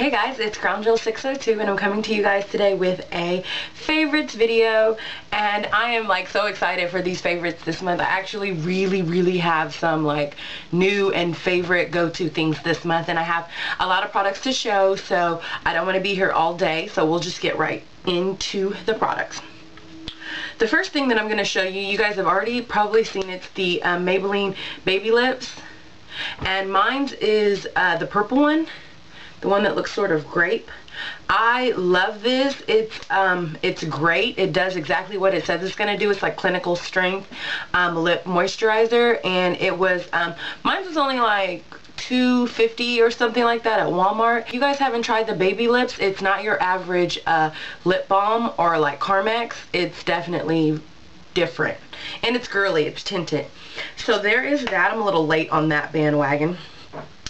Hey guys, it's GroundGill602 and I'm coming to you guys today with a favorites video, and I am like so excited for these favorites this month. I actually really have some like new and favorite go-to things this month, and I have a lot of products to show, so I don't want to be here all day, so we'll just get right into the products. The first thing that I'm going to show you, you guys have already probably seen, it's the Maybelline Baby Lips, and mine's is the purple one. The one that looks sort of grape. I love this. It's great. It does exactly what it says it's going to do. It's like clinical strength lip moisturizer, and it was mine was only like $2.50 or something like that at Walmart. If you guys haven't tried the Baby Lips, it's not your average lip balm or like Carmex. It's definitely different, and it's girly. It's tinted. So there is that. I'm a little late on that bandwagon.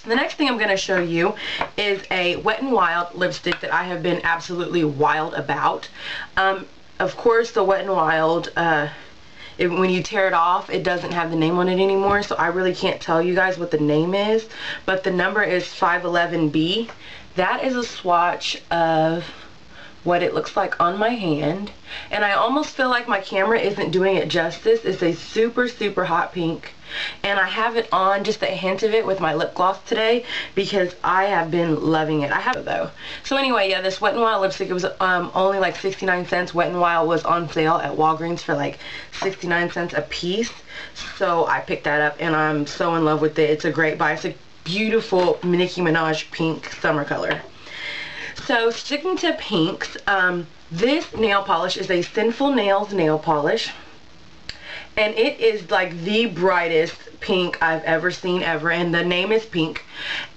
The next thing I'm going to show you is a Wet n Wild lipstick that I have been absolutely wild about. Of course, the Wet n Wild, when you tear it off, it doesn't have the name on it anymore, so I really can't tell you guys what the name is, but the number is 511B. That is a swatch of what it looks like on my hand, and I almost feel like my camera isn't doing it justice. It's a super hot pink, and I have it on just a hint of it with my lip gloss today because I have been loving it. I have it though. So anyway, yeah, this Wet n Wild lipstick, it was only like 69 cents. Wet n Wild was on sale at Walgreens for like 69 cents a piece, so I picked that up and I'm so in love with it. It's a great buy. It's a beautiful Nicki Minaj pink summer color. So sticking to pinks, this nail polish is a Sinful Nails nail polish, and it is like the brightest pink I've ever seen ever, and the name is pink.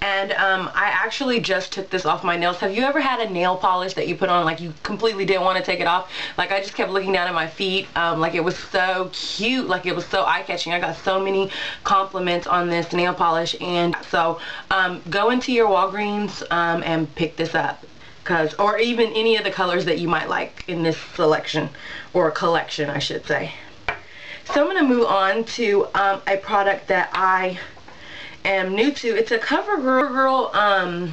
And I actually just took this off my nails. Have you ever had a nail polish that you put on like you completely didn't want to take it off? Like I just kept looking down at my feet, like it was so cute, like it was so eye-catching. I got so many compliments on this nail polish, and so go into your Walgreens and pick this up, cause or even any of the colors that you might like in this selection, or collection I should say. So I'm going to move on to a product that I am new to. It's a CoverGirl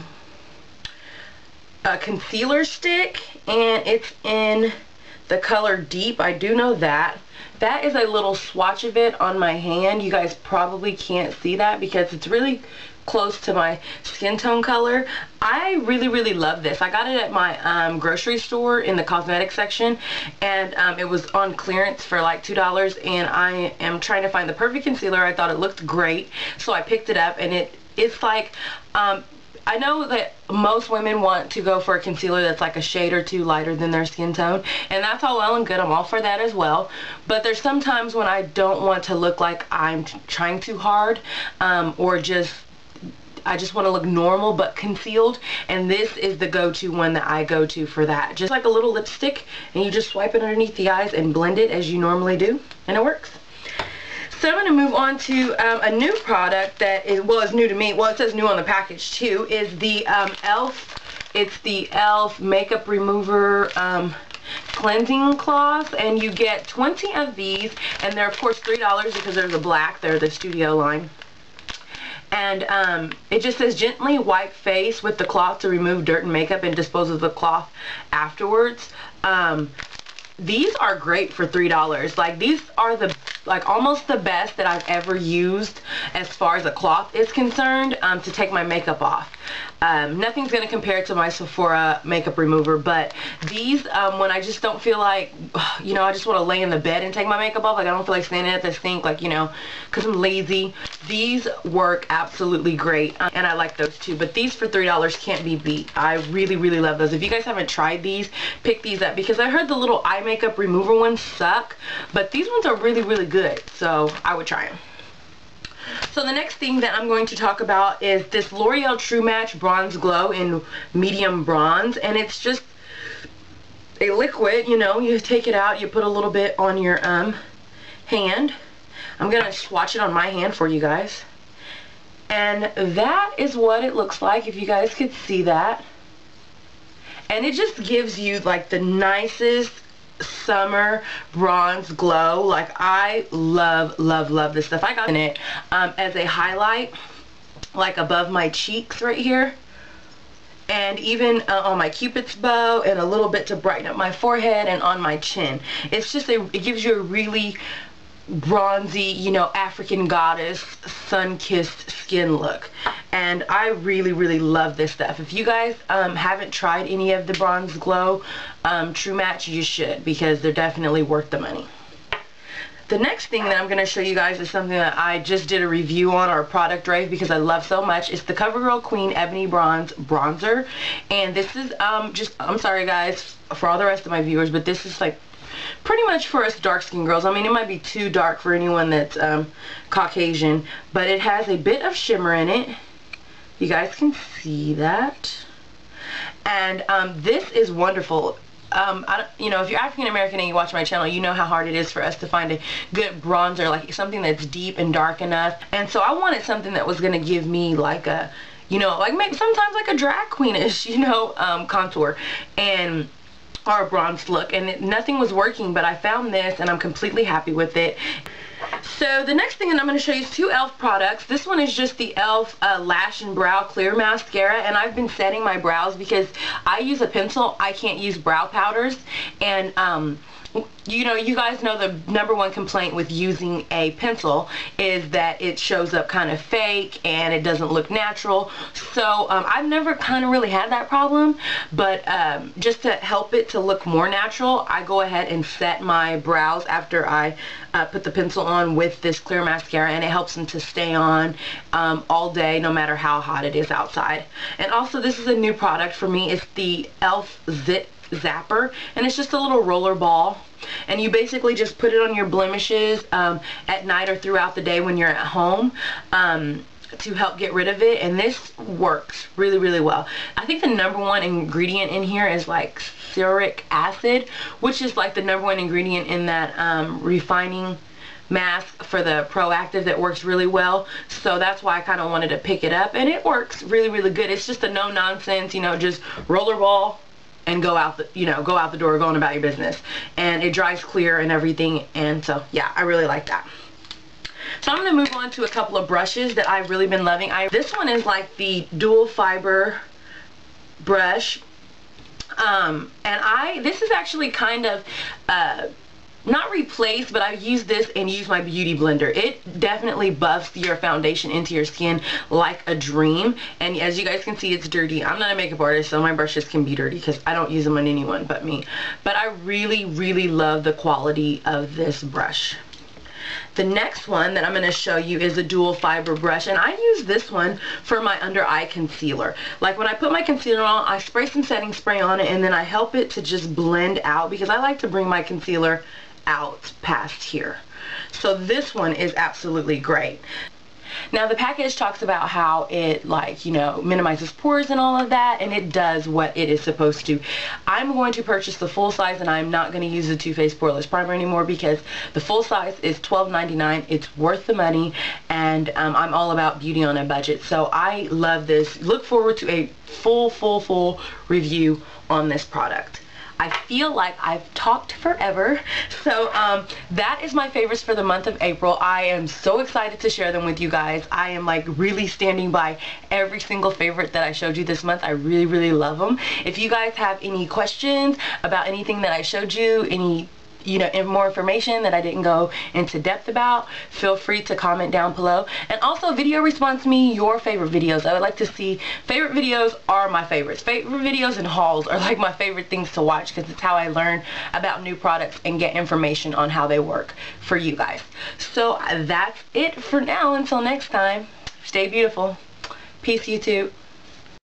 a concealer stick, and it's in the color Deep. I do know that. That is a little swatch of it on my hand. You guys probably can't see that because it's really close to my skin tone color. I really love this. I got it at my grocery store in the cosmetic section, and it was on clearance for like $2, and I am trying to find the perfect concealer. I thought it looked great, so I picked it up, and it's like I know that most women want to go for a concealer that's like a shade or two lighter than their skin tone, and that's all well and good. I'm all for that as well, but there's some times when I don't want to look like I'm trying too hard, or just I just want to look normal but concealed, and this is the go-to one that I go to for that. Just like a little lipstick, and you just swipe it underneath the eyes and blend it as you normally do, and it works. So I'm going to move on to a new product that is, well, it's new to me. Well, it says new on the package too. Is the ELF. It's the ELF Makeup Remover Cleansing Cloth, and you get 20 of these, and they're of course $3 because they're the black. They're the Studio line. And it just says gently wipe face with the cloth to remove dirt and makeup and dispose of the cloth afterwards. These are great for $3. Like these are the almost the best that I've ever used as far as a cloth is concerned to take my makeup off. Nothing's going to compare to my Sephora makeup remover, but these when I just don't feel like, you know, I just want to lay in the bed and take my makeup off, like I don't feel like standing at the sink, like, you know, because I'm lazy, these work absolutely great, and I like those too, but these for $3 can't be beat. I really love those. If you guys haven't tried these, pick these up, because I heard the little eye makeup remover ones suck, but these ones are really good, so I would try them. So the next thing that I'm going to talk about is this L'Oreal True Match Bronze Glow in medium bronze, and it's just a liquid, you know, you take it out, you put a little bit on your hand. I'm going to swatch it on my hand for you guys, and that is what it looks like, if you guys could see that, and it just gives you like the nicest summer bronze glow. Like I love this stuff. I got it as a highlight like above my cheeks right here, and even on my Cupid's bow, and a little bit to brighten up my forehead and on my chin. It's just it gives you a really bronzy, you know, African goddess, sun-kissed skin look. And I really, really love this stuff. If you guys haven't tried any of the Bronze Glow True Match, you should, because they're definitely worth the money. The next thing that I'm going to show you guys is something that I just did a review on, or a product rave, because I love so much. It's the CoverGirl Queen Ebony Bronze Bronzer. And this is just, I'm sorry guys for all the rest of my viewers, but this is like pretty much for us dark-skinned girls. I mean, it might be too dark for anyone that's Caucasian, but it has a bit of shimmer in it. You guys can see that. And this is wonderful. You know, if you're African American and you watch my channel, you know how hard it is for us to find a good bronzer, like something that's deep and dark enough. And so I wanted something that was going to give me like a, you know, like maybe sometimes like a drag queen-ish, you know, contour and or a bronzed look. And nothing was working, but I found this and I'm completely happy with it. So the next thing that I'm going to show you is two ELF products. This one is just the ELF Lash and Brow Clear Mascara, and I've been setting my brows because I use a pencil. I can't use brow powders, and you know, you guys know the #1 complaint with using a pencil is that it shows up kind of fake and it doesn't look natural. So I've never kind of really had that problem, but just to help it to look more natural, I go ahead and set my brows after I put the pencil on with this clear mascara, and it helps them to stay on all day, no matter how hot it is outside. And also, this is a new product for me. It's the ELF ZIT zapper, and it's just a little roller ball, and you basically just put it on your blemishes at night or throughout the day when you're at home to help get rid of it. And this works really, really well. I think the #1 ingredient in here is like stearic acid, which is like the #1 ingredient in that refining mask for the Proactive that works really well. So that's why I kind of wanted to pick it up, and it works really, really good. It's just a no nonsense, you know, just roller ball and go out the, you know, go out the door, go on about your business, and it dries clear and everything. And so yeah, I really like that. So I'm going to move on to a couple of brushes that I've really been loving. This one is like the dual fiber brush, and this is actually kind of not replaced, but I use this and use my beauty blender. It definitely buffs your foundation into your skin like a dream. And as you guys can see, it's dirty. I'm not a makeup artist, so my brushes can be dirty because I don't use them on anyone but me. But I really, really love the quality of this brush. The next one that I'm going to show you is a dual fiber brush, and I use this one for my under eye concealer. Like when I put my concealer on, I spray some setting spray on it, and then I help it to just blend out, because I like to bring my concealer out past here. So this one is absolutely great. Now the package talks about how it, like, you know, minimizes pores and all of that, and it does what it is supposed to. I'm going to purchase the full size, and I'm not going to use the Too Faced Poreless Primer anymore, because the full size is $12.99. It's worth the money, and I'm all about beauty on a budget. So I love this. Look forward to a full review on this product. I feel like I've talked forever, so that is my favorites for the month of April. I am so excited to share them with you guys. I am like really standing by every single favorite that I showed you this month. I really, really love them. If you guys have any questions about anything that I showed you, any, you know, more information that I didn't go into depth about, feel free to comment down below. And also video response me your favorite videos. I would like to see, favorite videos are my favorites. Favorite videos and hauls are like my favorite things to watch, because it's how I learn about new products and get information on how they work for you guys. So that's it for now. Until next time, stay beautiful. Peace, YouTube.